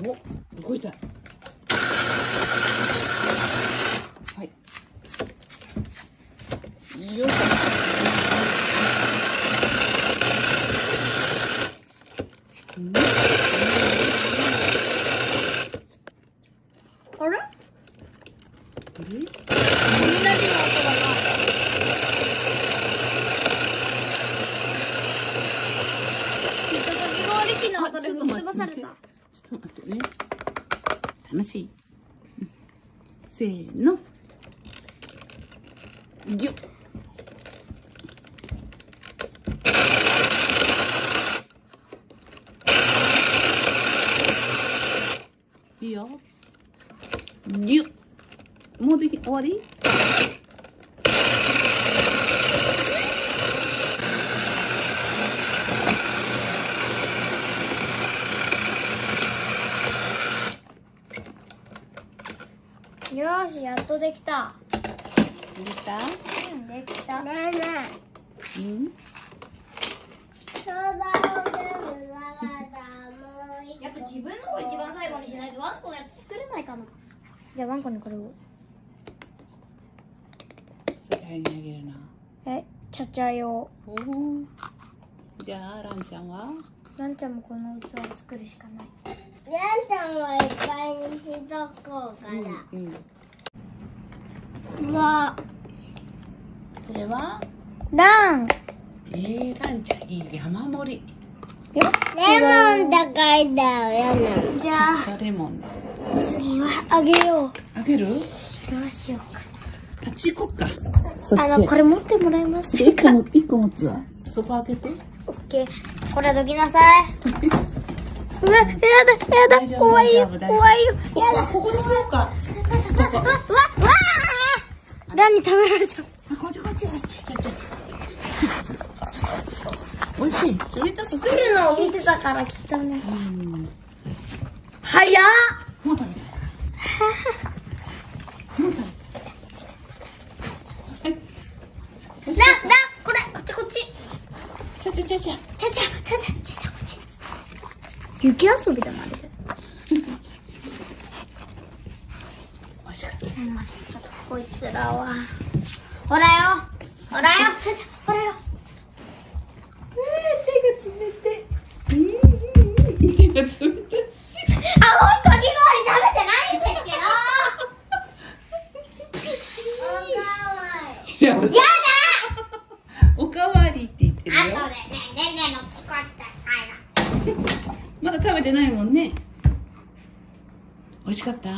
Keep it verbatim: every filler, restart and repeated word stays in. お、動いた。はい。よいしょ。うん、あれ？え？雷の音だな。ちょっと待ってね。楽しい。せーの。ぎゅっ。いいよ。ぎゅっ。もうでき、終わり？よーし、やっとできた。できた？うん、できた。ねえねえ。うん？そうだよ、全部流れた。もう一個。やっぱ自分のを一番最後にしないとワンコのやつ作れないかな。じゃあワンコにこれを。世界にあげるな。え、ちゃちゃ用。おー。じゃあランちゃんは？ランちゃんもこの器を作るしかない。ランちゃんもいっぱいにしとこうから。うんうん、うわ。これは？ラン。えー、ランちゃんいい山盛り。え？レモン高いだよ、ラン。じゃあ。レモンだ。次はあげよう。あげる？どうしようか。あっち行こっか。あのこれ持ってもらえますか？一個も一個持つわ。そこ開けて。オッケー。これどきなさい。うわ、やだ、やだ、怖いよ、怖いよ、やだ。ここに置こうか。わ、わ、わ、ランに食べられちゃう。あ、こっちこっちこっち。美味しい。それと作るのを見てたから来たね。早っ。もう食べた。もう食べた。ラン、ラン、これ、こっちこっち。ちゃちゃちゃちゃ。ちゃちゃ、ちゃちゃ、ちゃちゃ。雪遊びだな、あれで。美味しかった。こいつらは。ほらよ、ほらよ、ちゃちゃ、ほらよ。えー、手が冷て。うん、手が冷て。あ、本当にかき氷食べてないんですけど。おかわり。やだ。おかわりって言ってるよ。あとでね、ねねの作ったから。まだ食べてないもんね。美味しかった？